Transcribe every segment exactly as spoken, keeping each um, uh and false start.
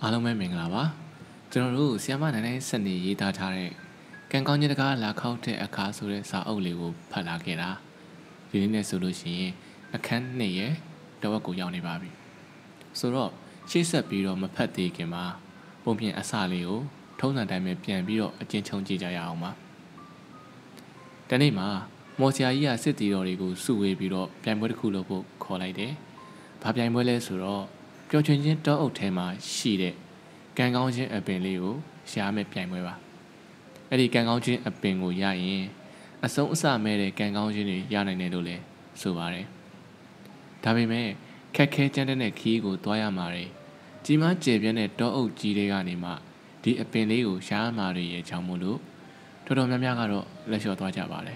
阿龙妹明啦吧？正如西马奶奶生意伊打查嘞，刚刚你那个拉口的阿卡苏嘞啥奥利乌拍拉给啦？今天的收入是阿肯你耶，都我古要你爸比。所以，其实比如么拍地个嘛，不偏阿啥利乌，通常台面偏比如阿件冲击就要嘛。但你嘛，莫是阿伊阿是地罗哩个数位比如偏不的苦萝卜靠来的，怕偏不来收入。表现在到后台嘛是的，刚刚进二边旅游，下面变过吧。那里刚刚进二边我压人，阿松啥没嘞？刚刚进的压奶奶都嘞，说话嘞。他们没开开讲的那起个多呀嘛嘞，起码这边的到后几的个尼嘛，第二边旅游下嘛嘞也讲不路，偷偷摸摸个罗来小多家吧嘞。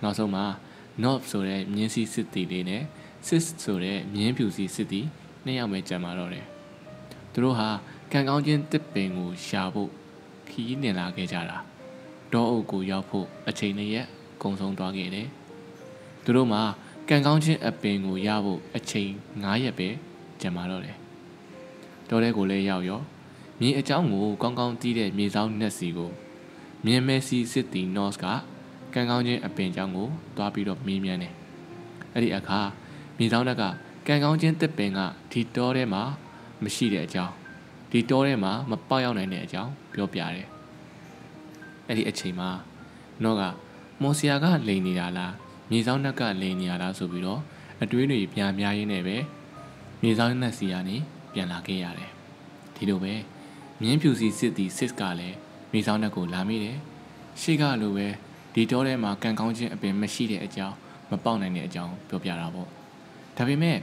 那说嘛，那说嘞面试是对的呢，是说嘞面表示是对。你要没这么多嘞？对喽哈，刚刚见这边有下步，去年哪个家啦？到欧国要铺，而且那也工商多给嘞。对喽嘛，刚刚见这边有下步，而且俺也别这么多嘞。到嘞过来要要，你一早我刚刚提的明早那时候，明没事是第二时个，刚刚见这边叫我多比罗明明嘞，那里阿卡明早那个。刚刚见这边啊，提多的嘛，没事的叫；提多的嘛，没包要奶奶叫，表表的。那里一起嘛，那个莫西亚个雷尼亚啦，米少那个雷尼亚啦，所以咯，那对女变变因那呗，米少那西亚呢变哪个呀嘞？提到呗，面表示是第四个嘞，米少那个拉米嘞，四个路呗，提多的嘛，刚刚见这边没事的叫，没包奶奶叫，表表啦不？特别咩？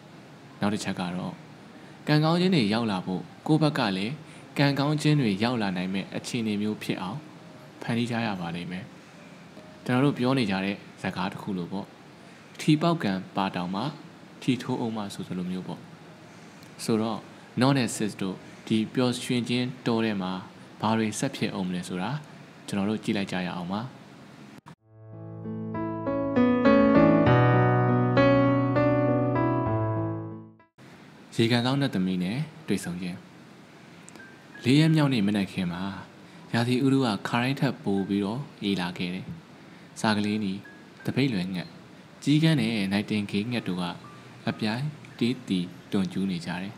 နောက်တစ်ချက်ကတော့ကံကောင်းခြင်းတွေရောက်လာဖို့ကိုယ့်ဘက်ကလည်းကံကောင်းခြင်းတွေရောက်လာနိုင်မဲ့အခြေအနေမျိုးဖြစ်အောင်ဖန်တီးကြရပါလိမ့်မယ်။ကျွန်တော်တို့ပြောနေကြတဲ့ဇာတ်ကားတစ်ခုလိုပေါ့။ထီပေါက်ကံပါတောင်မှထီထိုးအောင်မှဆိုလိုမျိုးပေါ့။ဆိုတော့ non assist တို့ဒီပျော်ရွှင်ခြင်းတော်ထဲမှာဘာတွေဆက်ဖြစ်အောင်မလဲဆိုတာကျွန်တော်တို့ကြည့်လိုက်ကြရအောင်ပါ။ရေကန်ဆောင်တဲ့သမီးနဲ့တွေ့ဆုံခြင်းလေးရက်မြောက်နေ့မနက်ခင်းမှာရာသီဥတုကခါတိုင်းထက်ပိုပြီးတော့အေးလာခဲ့တယ်။စာကလေးနီးတပိတ်လွယ်ငှက်ကြီးကန်းနဲ့နိုင်တင်ခေးငှက်တို့ကအပြိုင်တီးတီတွန်ကျူးနေကြတယ်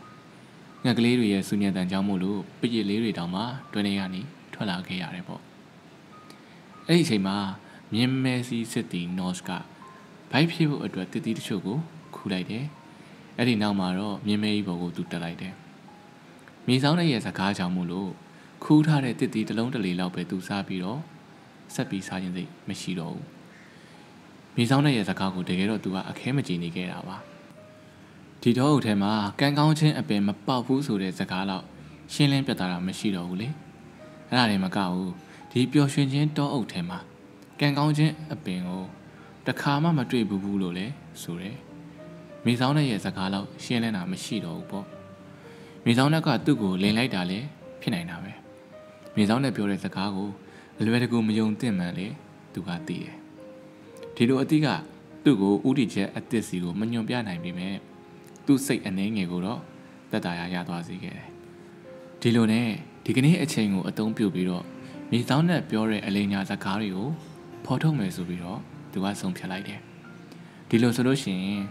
။ငှက်ကလေးတွေရဲ့ဆူညံတန်ကြောင့်မို့လို့ပစ်ရလေးတွေတောင်မှတွင်နေရနေထွက်လာခဲ့ရတယ်ပေါ့။အဲ့ဒီအချိန်မှာမြင်းမဲစီစစ်တီနော့စ်ကဘိုက်ဖြည့်ဖို့အတွက်တစ်တီးတချို့ကိုခူးလိုက်တယ်။အဲ့ဒီနောက်မှာတော့မြင်းမဲကြီးပေါ်ကိုသူတက်လိုက်တယ်။မိဆောင်တဲ့ရဲ့စကားကြောင့်မို့လို့ခူးထားတဲ့တစ်တီတစ်လုံးတစ်လေလောက်ပဲသူစားပြီးတော့ဆက်ပြီးစားခြင်းစိတ်မရှိတော့ဘူး။မိဆောင်တဲ့ရဲ့စကားကိုတကယ်တော့သူကအခဲမကြည့်နေခဲ့တာပါ။ဒီတော့အုပ်ထဲမှာကံကောင်းခြင်းအပင်မပေါက်ဘူးဆိုတဲ့စကားလောက်ရှင်းလင်းပြသတာမရှိတော့ဘူးလေ။အဲ့ဒါလည်းမကဘူး။ဒီပျော်ရွှင်ခြင်းတော့အုပ်ထဲမှာကံကောင်းခြင်းအပင်ကိုတစ်ခါမှမတွေ့ဘူးဘူးလို့လည်းဆိုတယ်။မိဆောင်တဲ့ရဲ့စကားလောက်ရှင်းလင်းတာမရှိတော့ဘူးပေါ့မိဆောင်တဲ့ကသူ့ကိုလိန်လိုက်တာလည်းဖြစ်နိုင်တာပဲမိဆောင်တဲ့ပြောတဲ့စကားကိုအလွယ်တကူမယုံသင့်မှန်လေသူကသိတယ်ဒီလိုအတိကသူ့ကိုဥတီချက်အတစ်စီကိုမညွန်ပြနိုင်ပြီမဲ့သူ့စိတ်အနှဲငယ်ကိုတော့တတ်တာရရသွားစေခဲ့တယ်ဒီလိုနဲ့ဒီကနေ့အချိန်ကိုအသုံးပြုပြီးတော့မိဆောင်တဲ့ပြောတဲ့အလိညာစကားတွေကိုဖော်ထုတ်မယ်ဆိုပြီးတော့သူကဆုံးဖြတ်လိုက်တယ်ဒီလိုဆိုလို့ရှိရင်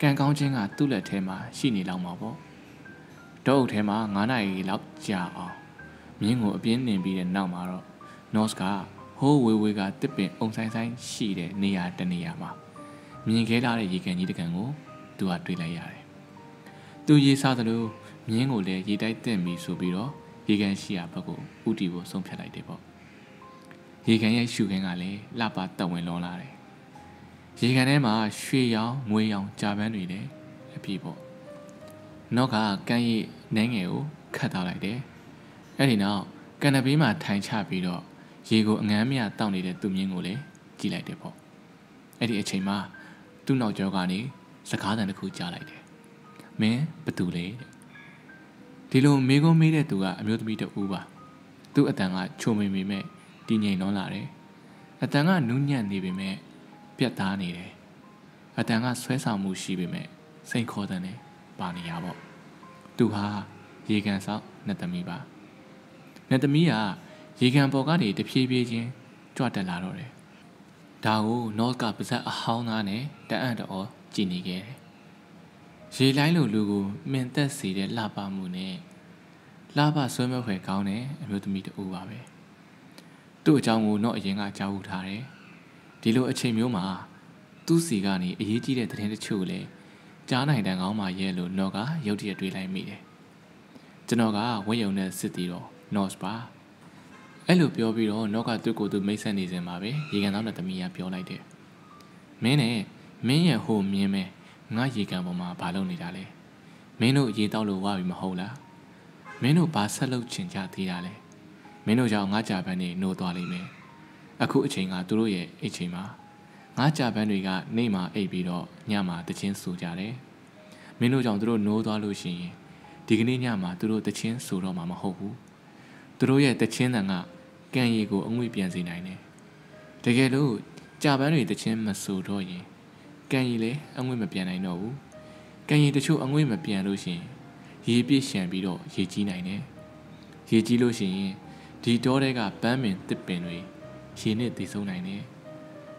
ကံကောင်းခြင်းကသူ့လက်ထဲမှာရှိနေလောက်မှာပေါ့တောအုပ်ထဲမှာငါးနာရီလောက်ကြာအောင်မြင်းကိုအပြင်းနှင်ပြီးတဲ့နောက်မှာတော့ North ကဟိုးဝေးဝေးကတစ်ပင်အုံဆိုင်ဆိုင်ရှိတဲ့နေရာတစ်နေရာမှာမြင်ခဲလာတဲ့ရေကန်ကြီးတစ်ကန်ကိုသူကတွေ့လိုက်ရတယ်သူရေစားသလိုမြင်းကိုလည်းရေတိုက်တင်ပြီးဆိုပြီးတော့ရေကန်ရှိရာဘက်ကိုဥတီဖို့ဆုံးဖြတ်လိုက်တယ်ပေါ့ရေကန်ရဲ့ရှုခင်းကလည်းလှပတဝင်လွန်လာတယ်ရေကန်ထဲမှာရွှေရောင်ငွေရောင်ကြာပန်းတွေလည်းအပြည့်ပေါ့။နောက်ကကမ်းရည်နှဲငယ်ကို咳到來的。哎里呢，干那边嘛太差比了，结果俺们也当地的对面我嘞寄来的啵。哎里一起嘛，都闹交干的，是卡在那口家来的，没不读嘞。第六美国没得读啊，没有没得乌吧，都一等啊，臭妹妹妹，第年老来嘞，一等啊，农年那边妹，别打你嘞，一等啊，水上木西边妹，谁靠得呢？把你压啵，都哈。 夜间少，那得米吧？那得米啊！夜间包家里的皮皮筋抓得拉落来，但我脑壳不是好难呢，但俺的哦，尽力个。谁来路路个面得谁的喇叭木呢？喇叭虽没会搞呢，没得米的乌巴呗。都叫我脑眼啊，叫乌他嘞。第六一千秒嘛，都是个呢，一记的天天的抽嘞，加那一点熬嘛，耶路脑壳有点对来米嘞。 这那个我有那实地咯，那是吧？哎，路标比咯，那个对过都没生意人嘛呗，一个那那他们也标来的。没呢，没也好没没，我一个不嘛爬楼里打嘞，没路一道路话比么好啦，没路爬山路全家地打嘞，没路叫我家边的路多里面，啊，可一起啊，多路也一起嘛，我家边里个你嘛一边咯，伢嘛得先输家嘞，没路叫多路路多路些。 这个年嘛，都罗得钱，收入嘛么好苦，都罗也得钱人啊，干一个安慰别人来呢。这个路加班里得钱么收入耶，干一嘞安慰么别人闹，干一得抽安慰么别人路线，也别想别罗也几难呢。也几路线，提到那个版面得变为，现在得收难呢。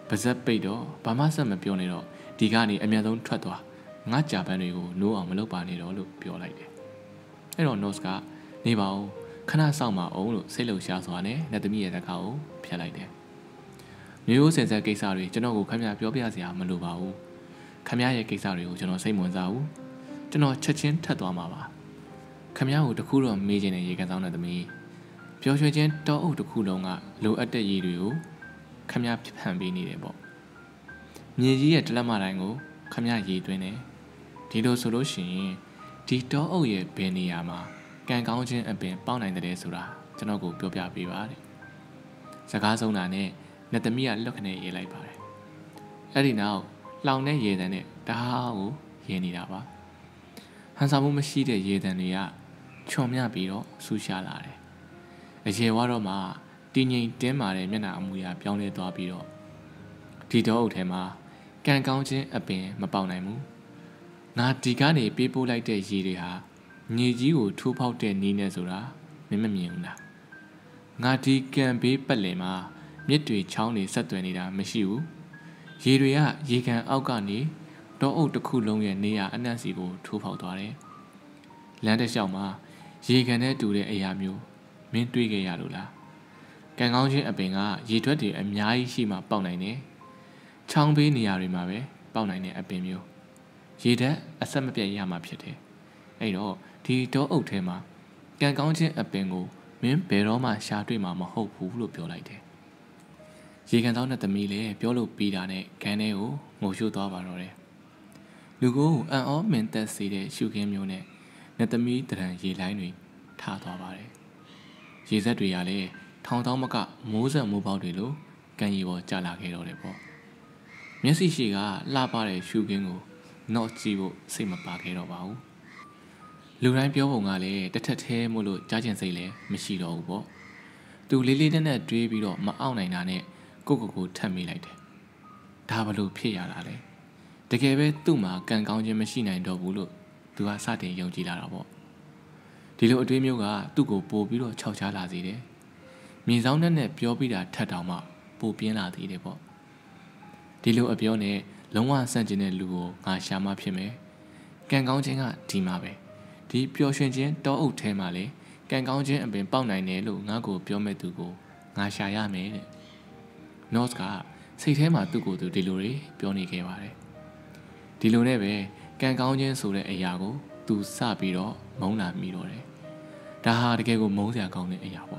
不是背到，爸妈什么表来了，这个呢一面都出多，俺加班里个老阿么老板呢老路表来的。 哎罗诺斯卡，你把看那上马欧罗塞楼下耍呢，那对面也在搞哦，偏来的。你有现在给啥嘞？今朝我看面表表是阿么路吧哦，看面也给啥嘞？今朝谁门啥哦？今朝七千太多嘛吧？看面我的窟窿没见呢，也敢上那对面。表学间到我的窟窿啊，路阿得一路哦，看面偏边你嘞啵？年纪也得了嘛来我，看面一对呢，提到说罗行。 提到欧耶便利亚嘛，干高兴一边包奶奶的说啦，这那个表表比吧的。这家手拿呢，那对面六个呢也来吧的。哎里头，老呢爷的呢，大哦爷你啦吧。汉三木么西的爷的女啊，全面比咯，输下来的。而且我罗嘛，第年点嘛的面那木呀表呢多比咯。提到欧台嘛，干高兴一边么包奶母。 那自家呢？被捕来的伊的哈，你只有偷跑的你呢？是啦，没没用啦。那自家被捕来嘛，面对枪的杀断你啦，没事哦。伊对呀，伊看奥干呢，到奥的窟窿眼里呀，安那是个偷跑多嘞。两只小嘛，伊看呢做的哎呀妙，面对个呀路啦。刚刚去阿边啊，伊做的阿伢伊是嘛包奶奶，枪被你呀对嘛呗，包奶奶阿边妙。 现在阿什么变样嘛撇的？哎哟，提到后天嘛，刚刚进阿边个，明白了嘛，下对嘛嘛好铺路表来的。现在到那对面嘞，表路比大呢，看那哦，我修多巴罗嘞。如果按我面得是的修改苗呢，那对面当然也来呢，他多巴嘞。现在对呀嘞，堂堂么个没人没包对路，跟伊个加拉开罗嘞啵。面试时个喇叭嘞修改我。 那只不是么把开了吧？路人表望下来，这车车么路加减些嘞，没事了啵。都累累的呢，追不了，么熬奶奶呢，哥哥哥太没来的。大不了撇下来嘞。这个呗，都嘛刚刚就没事呢，到不了，都还啥点要紧啦了啵。第六对面个，都个包比了悄悄垃圾嘞。面上呢呢表比了太大嘛，包边垃圾嘞啵。第六表呢。 龙王山间的路，俺下马偏没。干钢筋啊，地马呗。地表选间到后台马嘞，干钢筋一边包奶奶路，俺个表妹渡过，俺下也没嘞。那是个，谁台马渡过都地路嘞，表你开话嘞。地路那边干钢筋熟嘞，哎呀个，都傻逼了，毛难迷了嘞。但哈这个毛在讲嘞，哎呀不，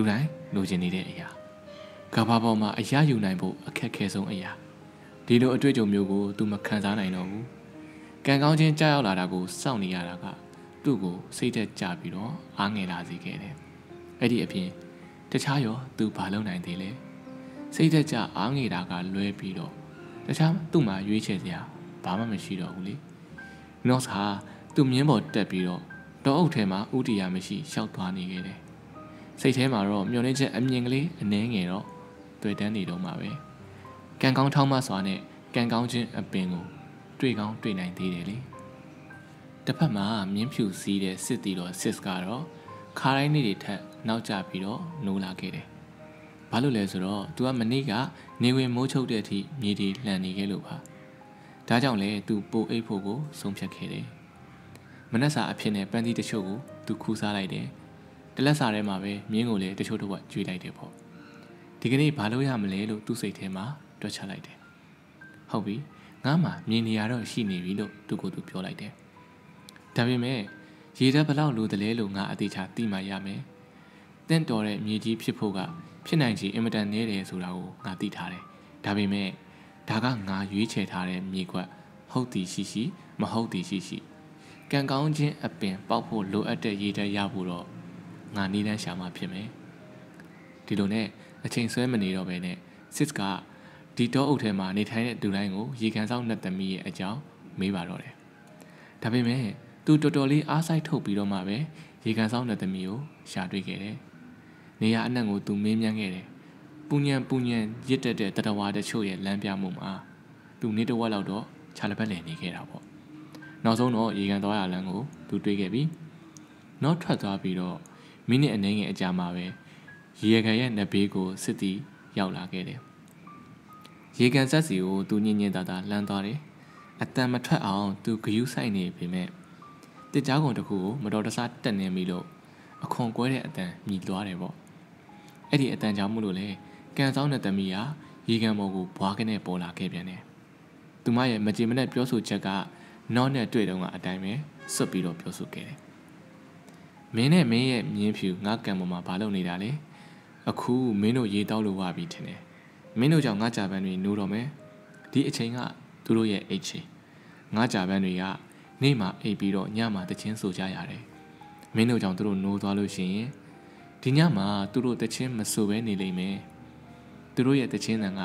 路来路见你嘞，哎呀，可怕不嘛？哎呀有难不？开开松哎呀。 第六对就没有过，都没看上来呢。刚刚进家要来那个少年啊，那个သူ့ကိုစိတ်သက်ကြပြီးတော့အားငယ်လာစေခဲ့တယ်။အဲ့ဒီအပြင်တခြားရောသူဘာလုပ်နိုင်သေးလဲ။စိတ်သက်ကြအားငယ်တာကလွဲပြီးတော့တခြားသူ့မှာရွေးချယ်စရာဘာမှမရှိတော့ဘူးလေ။ Nox ဟာသူ့မြင်းပေါ်တက်ပြီးတော့တောအုပ်ထဲမှာဥတီယာမရှိရှောက်သွားနေခဲ့တယ်။စိတ်ထဲမှာတော့မျှော်လင့်ချက်အမြင်ကလေးအနှဲငယ်တော့တွေ့တန်းနေတော့မှာပဲ။ကံကောင်းထောက်မစွာနဲ့ကံကောင်းခြင်းအပင်ကိုတွေ့ကောင်းတွေ့နိုင်သေးတယ်လေ။တစ်ဖက်မှာမြင်းဖြူစီးတဲ့စစ်တီတော်စစ်ကတော့ခါတိုင်းနေ့တွေထက်နောက်ကျပြီးတော့နိုးလာခဲ့တယ်။ဘာလို့လဲဆိုတော့သူကမနေ့ကနေဝင်မိုးချုပ်တဲ့အထိမြေတီလှန်နေခဲ့လို့ပါ။ဒါကြောင့်လဲသူပိုအိပ်ဖို့ကိုဆုံးဖြတ်ခဲ့တယ်။မနက်စာအဖြစ်နဲ့ပန်းသီးတချို့ကိုသူခူးစားလိုက်တယ်။တလက်စာထဲမှာပဲမြင်းကိုလည်းတချို့တစ်ဝက်ကျွေးလိုက်တယ်ပေါ့။ဒီကနေ့ဘာလို့ရမလဲလို့သူ့စိတ်ထဲမှာတွက်ချလိုက်တယ်။ဟုတ်ပြီငါမှမြင်နေရတော့ရှိနေပြီလို့သူကိုယ်သူပြောလိုက်တယ်။ဒါပေမဲ့ရေဓာတ်ဘလောက်လိုသလဲလို့ငါအသေးချာသိမှရမယ်။တင့်တော်တဲ့မြေကြီးဖြစ်ဖို့ကဖြစ်နိုင်ချေအင်မတန်နည်းတယ်ဆိုတာကိုငါသိထားတယ်။ဒါပေမဲ့ဒါကငါရွေးချယ်ထားတဲ့မြေကွက်ဟုတ်သည်ရှိရှိမဟုတ်သည်ရှိရှိကံကောင်းခြင်းအပင်ပေါက်ဖို့လိုအပ်တဲ့ရေဓာတ်ရဖို့တော့ငါနည်းလမ်းရှာမှဖြစ်မယ်။ဒီလိုနဲ့အချိန်ဆွဲမနေတော့ဘဲနဲ့စစ်ကဒီတောအုပ်ထဲမှာနေထိုင်တဲ့သူတိုင်းကိုရေကန်ဆောင်နဲ့သမီးရဲ့အကြောင်းမေးပါတော့တယ်။ဒါပေမဲ့သူတော်တော်လေးအားစိုက်ထုတ်ပြီးတော့မှပဲရေကန်ဆောင်တဲ့သမီးကိုရှာတွေ့ခဲ့တယ်။နေရာအနှံ့ကိုသူမင်းမြန်းခဲ့တယ်။ပူညံပူညံရစ်တက်တဲ့တတဝါတချို့ရဲ့လမ်းပြမှုမှာသူနေတဝက်လောက်တော့ခြာလပတ်လည်နေခဲ့တာပေါ့။နောက်ဆုံးတော့ရေကန်သွားရလမ်းကိုသူတွေ့ခဲ့ပြီ။နောက်ထွက်သွားပြီးတော့မိနစ်အနည်းငယ်အကြာမှာပဲရေကန်ရဲ့နဘေးကိုစစ်တီရောက်လာခဲ့တယ်။ရေကန်ဆက်စီကိုသူညင်ညင်သာသာလှမ်းသွားတယ်။အတန်မထွက်အောင်သူဂယူးဆိုင်နေပေမဲ့တစ်ကြားကုန်တစ်ခုကိုမတော်တဆတက်နေပြီလို့အခွန်ကွဲတဲ့အတန်မြည်သွားတယ်ပေါ့အဲ့ဒီအတန်ကြောင့်မို့လို့လေကန်ဆောင်တဲ့သမီးဟာရေကန်ပေါ်ကိုဘွားကနေပေါ်လာခဲ့ပြန်တယ်သူမရဲ့မကြင်မနဲ့ပြောဆိုချက်ကနော့နဲ့တွေ့တုန်းကအတိုင်းပဲစွတ်ပြီးတော့ပြောဆိုခဲ့တယ်မင်းနဲ့မင်းရဲ့မြင်းဖြူငါကန်ပေါ်မှာဘာလုပ်နေတာလဲအခုမင်းတို့ရေတောက်လို့ဝပြီးထင်တယ်မင်းတို့ကြောင့်ငါကြပန်းတွေနိုးတော့မယ်ဒီအချိန်ကသူတို့ရဲ့အိတ်ချေငါကြပန်းတွေကနေ့မှအိပ်ပြီးတော့ညမှတချင်းဆိုကြရတယ်။မင်းတို့ကြောင့်သူတို့နိုးသွားလို့ရှိရင်ဒီညမှသူတို့တချင်းမဆိုဘဲနေလိမ့်မယ်။သူတို့ရဲ့တချင်းတန်က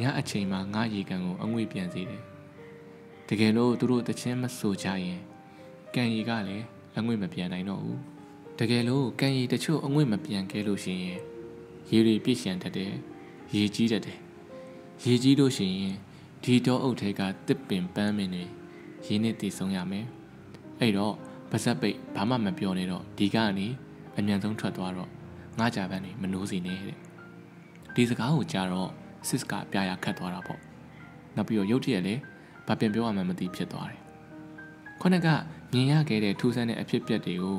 ညအချိန်မှာငါရေကန်ကိုအငွေ့ပြန်စေတယ်။တကယ်လို့သူတို့တချင်းမဆိုကြရင်ကန်ရီကလည်းအငွေ့မပြန်နိုင်တော့ဘူး။တကယ်လို့ကန်ရီတချို့အငွေ့မပြန်ခဲ့လို့ရှိရင်ရေတွေပြည့်ရှံတတ်တယ်။ရေကြီးတတ်တယ်။ရေကြီးလို့ရှိရင်ဒီတောအုပ်ထဲကတစ်ပင်ပန်းမင်းတွေရင်းနဲ့တည်ဆုံးရမယ်။အဲ့တော့ပါဇက်ပိတ်ဘာမှမပြောနဲ့တော့ဒီကနေအမြန်ဆုံးထွက်သွားတော့ငါကြပန်းတွေမနိုးစီနဲ့တဲ့။ဒီစကားကိုကြားတော့စစ်ကပြာရခတ်သွားတာပေါ့။နောက်ပြီးတော့ရုတ်တရက်လေဘာပြန်ပြောရမှမသိဖြစ်သွားတယ်။ခုနကမြင်ရခဲ့တဲ့ထူးဆန်းတဲ့အဖြစ်အပျက်တွေကို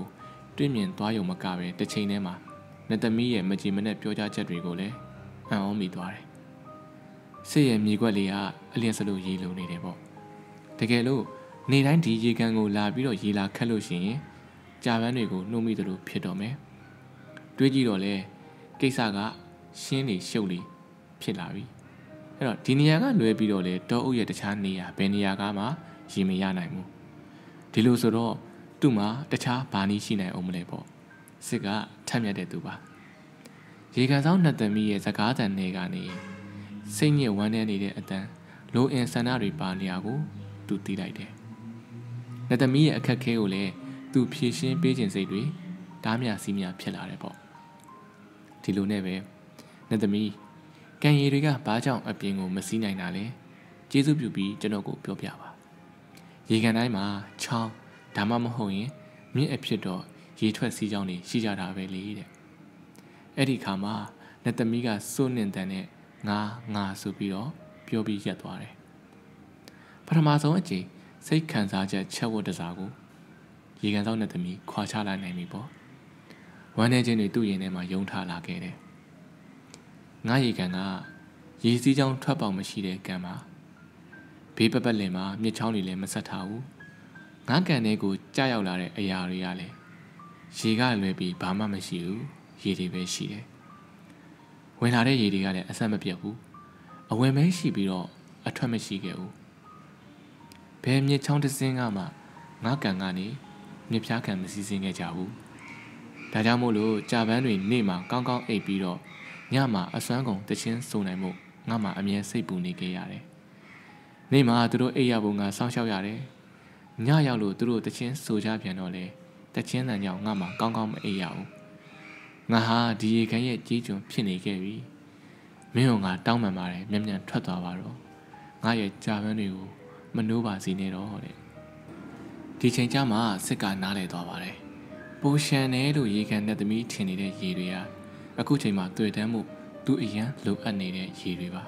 တွေ့မြင်သွားရုံမကပဲတစ်ချိန်တည်းမှာနတ်သမီးရဲ့မကြည်မနဲ့ပြောကြားချက်တွေကိုလည်းအံ့ဩမိသွားတယ်။စစ်ရဲ့မြေကွက်လေးကအလျင်စလို့ရေလုံနေတယ်ပေါ့။တကယ်လို့နေတိုင်းဒီရေကန်ကိုလာပြီးတော့ရေလာခတ်လို့ရှိရင်ကြာပန်းတွေကိုနှုတ်မိသလိုဖြစ်တော့မယ်။တွေးကြည့်တော့လေကိစ္စကရှင်းနေရှုပ်နေဖြစ်လာပြီ။အဲ့တော့ဒီနေရာကလွဲပြီးတော့လေတောအုပ်ရဲ့တခြားနေရာဘယ်နေရာကမှရေမရနိုင်ဘူး။ဒီလိုဆိုတော့သူ့မှာတခြားဘာနည်းရှိနိုင်အောင်မလဲပေါ့။စစ်ကထက်မြက်တဲ့သူပါ။ရေကန်ဆောင်နှစ်သမီးရဲ့စကားတန်တွေကနေစိတ်ညစ်ဝမ်းနည်းနေတဲ့အတန်လိုအင်ဆန္ဒတွေပါနေရကိုသူသိလိုက်တယ်။နတ်သမီးရဲ့အခက်ခဲကိုလည်းသူဖြေရှင်းပေးခြင်းစိတ်တွေဓာမြစီမြဖြစ်လာတယ်ပေါ့ဒီလိုနဲ့ပဲနတ်သမီးကံရည်တွေကဘာကြောင့်အပြင်ကိုမစီးနိုင်တာလဲကျေးဇူးပြုပြီးကျွန်တော်ကိုပြောပြပါရေကန်တိုင်းမှာချောင်းဒါမှမဟုတ်ရင်မြင့်အဖြစ်တော့ရေထွက်စီးကြောင်းတွေရှိကြတာပဲလေတဲ့အဲ့ဒီခါမှာနတ်သမီးကစိုးနှင်တန်နဲ့ငါငါဆိုပြီးတော့ပြောပြီးရက်သွားတယ်ပထမဆုံးအကြိမ်စိတ်ခံစားချက်ချက်ဝတ်တစားကိုရေကန်ဆောင်တဲ့သမီးခွာချလိုက်နိုင်ပြီပေါ့ဝမ်းနေခြင်းတွေသူ့ရင်ထဲမှာယုံထလာခဲ့တယ်ငါရေကန်ကရေစီးကြောင်းထွက်ပေါက်မရှိတဲ့ကန်မှာဘေးပပတ်လင်မှာမြစ်ချောင်းတွေလည်းမဆက်ထားဘူးငါကန်ထဲကိုကြာရောက်လာတဲ့အရာတွေကလည်းရေကလွယ်ပြီးဘာမှမရှိဘူးရေတွေပဲရှိတယ်ဝင်လာတဲ့ရေတွေကလည်းအဆက်မပြတ်ဘူးအဝင်ပဲရှိပြီးတော့အထွက်မရှိခဲ့ဘူးဘယ်မြစ်ချောင်းတစ်စင်းကမှငါကန်ကနေ密片看没新鲜的家伙。大家马路加班队内嘛刚刚挨边了，伢嘛阿双工得先收内幕，伢嘛阿面谁不那个伢嘞？内嘛阿都罗挨伢不伢上小伢嘞，伢伢路都罗得先收家片了嘞，得先那伢伢嘛刚刚挨伢哦。伢哈第一看也几种骗那个位，没有伢当妈妈嘞，明明出大把了，伢也加班队哦，没努把钱内罗好嘞。 提前家嘛，自家拿来多吧嘞。不像那路以前那的每天里的衣类啊，啊，估计嘛对的么，都一样六安里的衣类吧。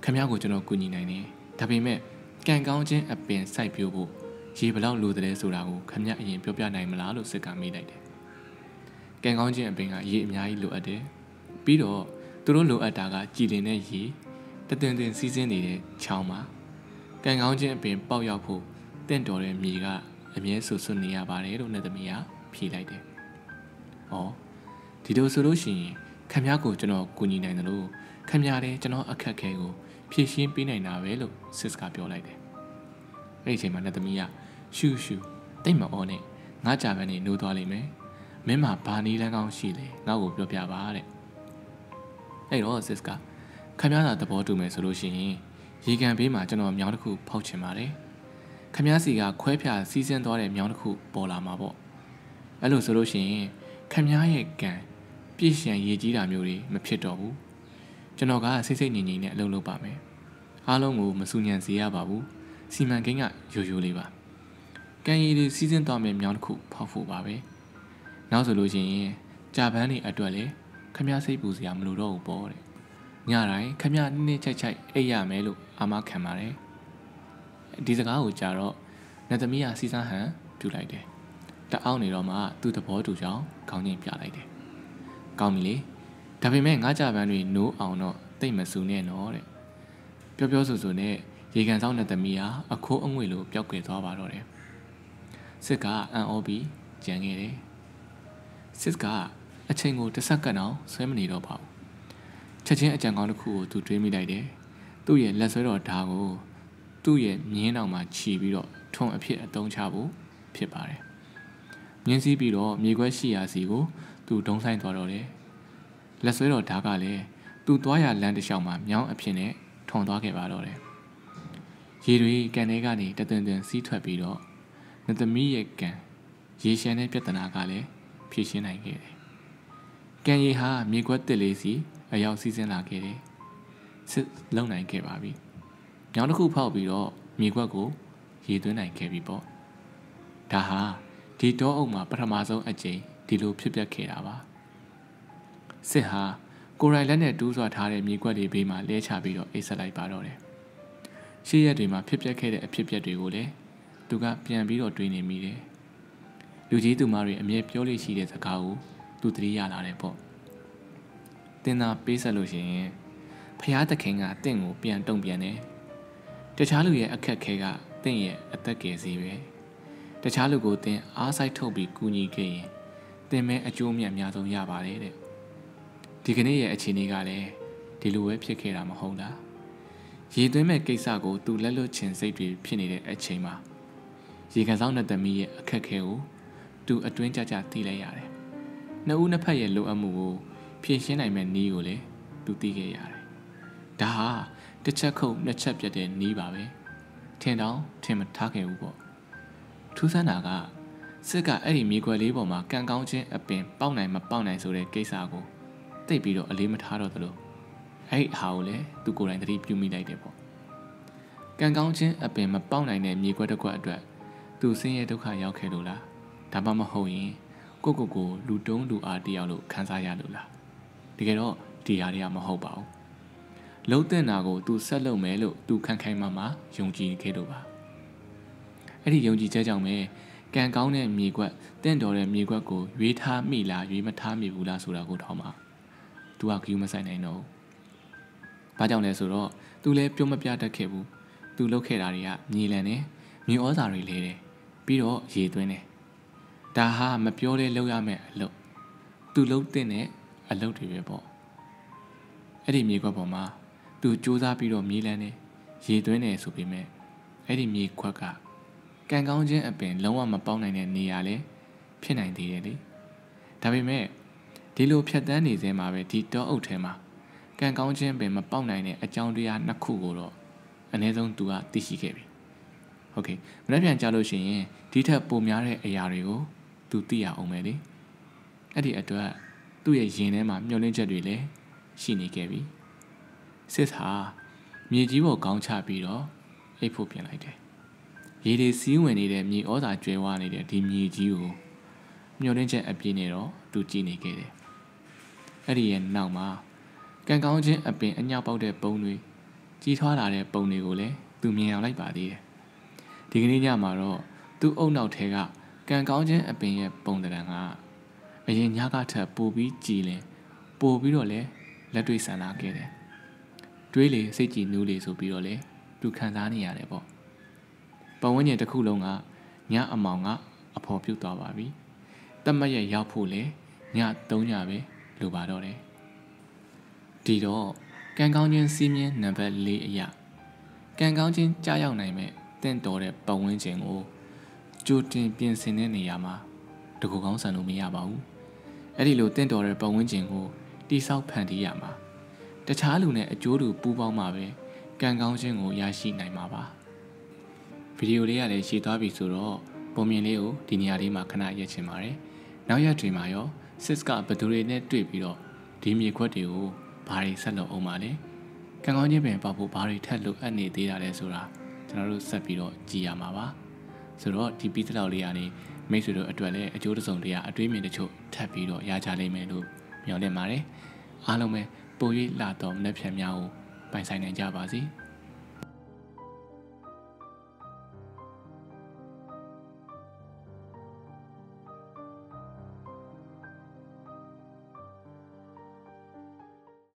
看伢个就那过年来呢，特别咩，刚刚进一边晒表布，只不老路的来走啦个，看伢一样表表来么拉路自家没来的。刚刚进一边啊，伊伢伊路阿的，比如，都罗路阿大家几年的伊，特等等时间里的巧嘛，刚刚进一边包药铺。 等到了米个，阿面叔叔你阿爸来了，那怎么样？皮来的。哦，提到说路线，看伢个就那过年来的路，看伢嘞就那阿克开个，偏心比来哪位路是自家表来的。以前嘛那怎么样？修修，对嘛哦呢？我家边呢路多嘞咩？没嘛把你来讲事嘞，我个表表爸嘞。哎罗是自家，看伢那得跑住没说路线，以前边嘛就那苗的裤跑起嘛嘞。 看伢是个快撇四千多的苗的裤，包了嘛包。一路走路行，看伢也干，别想业绩大苗的没撇着不。就那个细细年年的老老板们，阿老我们苏年是也把不，是蛮惊讶悠悠的吧。干伊的四千多的苗的裤泡芙吧呗。那走路行，加班的阿多嘞，看伢是不是也没落到包嘞？伢来看伢你恰恰哎呀没路，阿妈看嘛嘞。 第一个我加入，那咱们也是三行出来的。但后来罗马都突破主张，搞人变来的。搞米哩，特别咩我家班里努熬喏，对么熟练喏嘞。表表叔叔呢，以前上那咱们也阿苦安慰路表贵多巴罗嘞。自家按奥比讲个嘞，自家阿亲我这三个喏，所以么尼罗跑。之前阿讲讲的苦都追米来的，都也来水罗打个。 都也年老嘛，起不了，从一片东差不偏罢了。年纪比了，美国西亚是个都东山多了嘞。六岁了大家嘞，都多也懒得想嘛，苗一片嘞，从多开罢了嘞。因为干那个呢，这等等是脱皮了，那等米也干，以前呢别等那个嘞，偏心那个嘞。干一下美国的历史，还要时间那个嘞，是老难改罢了。 苗的裤跑比罗，美国股也对难开比波。但哈，提到欧嘛，不他妈做阿姐，提路偏偏开了吧？是哈，过来人呢，都说他的美国的兵嘛，来查比罗，一时来巴罗嘞。事业队嘛，偏偏开的偏偏队伍嘞，都个偏比罗队内米嘞。尤其都马瑞阿面表里系列在搞乌，都得亚拉嘞波。等那比赛路线，拍下得看啊，等我变东变呢。 这条路也坎坷个，但也值得感谢呗。这条路过点阿塞特比古尼个，但没阿周面面中也罢了嘞。这个呢也阿前那个嘞，这路也偏开了么好啦。现在么几啥个都来了前些对偏内的阿前嘛，现在上那对面也坎坷个，都阿转家家地来呀嘞。那乌那拍也路阿木个，偏些内面泥个嘞，都地个呀嘞。但哈。 这车口那车别的泥巴呗，天到天么塌开乌个。土生那个，自家阿里美国里边嘛，刚刚进一边包奶么包奶手嘞给啥个？对比着阿里么塌到的咯。哎，好嘞，都过来这里表面来的啵。刚刚进一边么包奶呢，美国的国段，都深夜都快要开路啦。他爸么好烟，个个个路东路阿底阿路看啥样路啦？这个咯，底阿里阿么好包。 老邓那个都十六买了，都看看妈妈用钱开了吧。哎，你用钱在讲咩？刚刚呢，美国等到了美国个越他米啦，越么他米乌啦，说了个他妈，都阿叫么晒奶脑。把讲来说咯，都来表么表得开不？都老开哪里啊？米来呢？米二啥里来嘞？比如夜顿呢？但哈么表嘞老也买了，都老邓呢，阿老特别包。哎，你美国包吗？ 都交叉比罗米兰呢，一段呢，说明咩？哎，你美国噶， ကံကောင်းခြင်းအပင်လုံးဝမပေါက်နိုင်တဲ့နေရာလည်းဖြစ်နိုင်သေးတယ်လေ။ဒါပေမဲ့ဒီလိုဖြတ်တန်းနေစဉ်မှာပဲဒီတောအုပ်ထဲမှာကံကောင်းခြင်းပင်မပေါက်နိုင်တဲ့အကြောင်းတရားနှစ်ခုကိုတော့အနည်းဆုံးသူကသိရှိခဲ့ပြီ။ ဟုတ်ကဲ့။မနေ့ပြန်ကြားလို့ရှိရင်ဒီထက်ပိုများတဲ့အရာတွေကိုသူသိရအောင်မယ်လေ။အဲ့ဒီအတွက်သူ့ရဲ့ရင်ထဲမှာမျှော်လင့်ချက်တွေလည်းရှိနေခဲ့ပြီ။စစ်ဟာမြေကြီးပေါ်ကောင်းချပြီးတော့အိပ်ဖို့ပြင်လိုက်တယ်။ရေတွေစီးဝင်နေတဲ့မြေဩဇာကျွဲဝနေတဲ့ဒီမြေကြီးကိုမျှော်လင့်ချက်အပြည့်နဲ့တော့သူကြည့်နေခဲ့တယ်။အဲ့ဒီရဲ့နောက်မှာကံကောင်းခြင်းအပင်အညောက်ပေါက်တဲ့ပုံတွေကြီးထွားလာတဲ့ပုံတွေကိုလည်းသူမြင်အောင်လိုက်ပါသေးတယ်။ဒီကနေ့ညမှာတော့သူ့အုပ်နောက်ထဲကကံကောင်းခြင်းအပင်ရဲ့ပုံသဏ္ဍာန်ကအရင်ညကထက်ပိုပြီးကြည်လင်ပိုပြီးတော့လည်းလက်တွေ့ဆန်လာခဲ့တယ်။တွေးလေစိတ်ကြည်နူးလေဆိုပြီးတော့လည်းသူခံစားနေရတယ်ပေါ့။ပတ်ဝန်းကျင်တစ်ခုလုံးကညအမောင်ကအဖော်ပြုတ်သွားပါပြီ။တတ်မတ်ရဲ့ရောက်ဖို့လည်းညသုံးညပဲလိုပါတော့တယ်။ဒီတော့ကံကောင်းခြင်းစီးမြင်နံပါတ်လေးအရာကံကောင်းခြင်းကြားရောက်နိုင်မဲ့တင့်တော်တဲ့ပတ်ဝန်းကျင်ကိုကြိုတင်ပြင်ဆင်တဲ့နေရာမှာတကူကောင်းဆန်လို့မရပါဘူး။အဲ့ဒီလိုတင့်တော်တဲ့ပတ်ဝန်းကျင်ကိုတိဆောက်ဖန်တီးရမှာတခြားလူနဲ့အကျိုးတူပူးပေါင်းမှာပဲကံကောင်းခြင်းကိုရရှိနိုင်မှာပါ။ဗီဒီယိုလေးကလည်းရှင်းသွားပြီဆိုတော့ပုံမြင်လေးကိုဒီနေရာလေးမှာခဏရက်ချင်ပါတယ်။နောက်ရက်တွေမှာရောစစ်ကဘသူတွေနဲ့တွေ့ပြီးတော့ဒီမြေခွက်တွေကိုဘာတွေဆက်လုပ်အောင်ပါလဲ။ကံကောင်းခြင်းပင်ပေါက်ဖို့ဘာတွေထပ်လိုအပ်နေသေးတာလဲဆိုတာကျွန်တော်တို့ဆက်ပြီးတော့ကြည့်ရမှာပါ။ဆိုတော့ဒီပြီးသလောက်လေးကနေမိတ်ဆွေတို့အတွက်လည်းအကျိုးတစုံတရာအတွေးမြင်တချို့ထပ်ပြီးတော့ရကြလိမ့်မယ်လို့မျှော်လင့်ပါတယ်။အားလုံးပဲပို၍လာတော်မနက်ဖြန်များကိုပိုင်ဆိုင်နိုင်ကြပါစေ။